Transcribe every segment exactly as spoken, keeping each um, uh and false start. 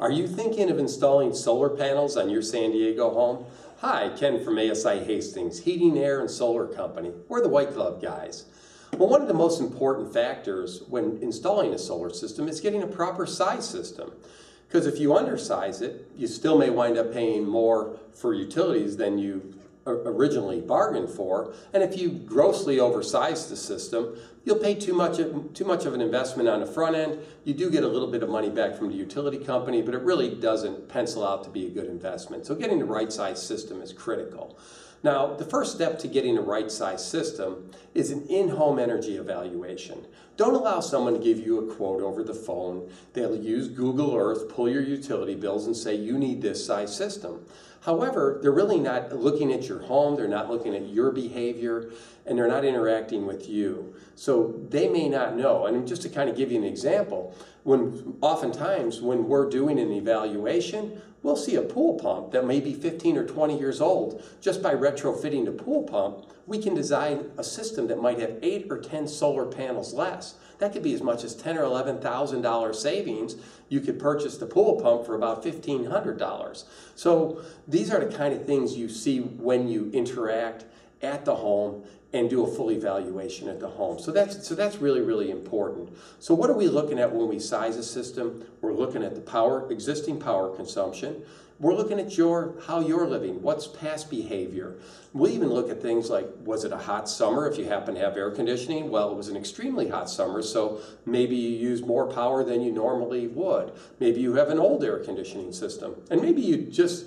Are you thinking of installing solar panels on your San Diego home? Hi, Ken from A S I Hastings, Heating, Air, and Solar Company. We're the White Glove Guys. Well, one of the most important factors when installing a solar system is getting a proper size system. Because if you undersize it, you still may wind up paying more for utilities than you originally bargained for. And if you grossly oversize the system, you'll pay too much of, too much of an investment on the front end. You do get a little bit of money back from the utility company, but it really doesn't pencil out to be a good investment. So getting the right size system is critical. Now, the first step to getting a right size system is an in-home energy evaluation. Don't allow someone to give you a quote over the phone. They'll use Google Earth, pull your utility bills, and say, you need this size system. However, they're really not looking at your home, they're not looking at your behavior, and they're not interacting with you. So they may not know. And just to kind of give you an example, when oftentimes when we're doing an evaluation, we'll see a pool pump that may be fifteen or twenty years old. Just by retrofitting the pool pump, we can design a system that might have eight or ten solar panels less. That could be as much as ten or eleven thousand dollars savings. You could purchase the pool pump for about fifteen hundred dollars. So these are the kind of things you see when you interact at the home and do a full evaluation at the home. So that's, so that's really, really important. So what are we looking at when we size a system? We're looking at the power, existing power consumption. We're looking at your, how you're living, what's past behavior. We'll even look at things like, was it a hot summer if you happen to have air conditioning? Well, it was an extremely hot summer, so maybe you use more power than you normally would. Maybe you have an old air conditioning system, and maybe you just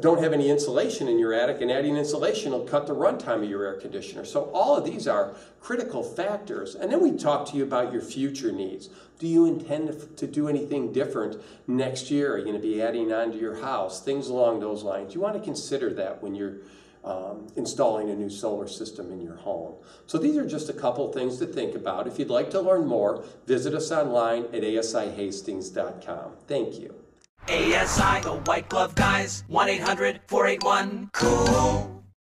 don't have any insulation in your attic, and adding insulation will cut the runtime of your air conditioner. So all of these are critical factors. And then we talk to you about your future needs. Do you intend to do anything different next year? Are you going to be adding on to your house? Things along those lines. You want to consider that when you're Um, installing a new solar system in your home. So these are just a couple things to think about. If you'd like to learn more, visit us online at A S I hastings dot com. Thank you. A S I, the White Glove Guys, one eight hundred four eight one COOL.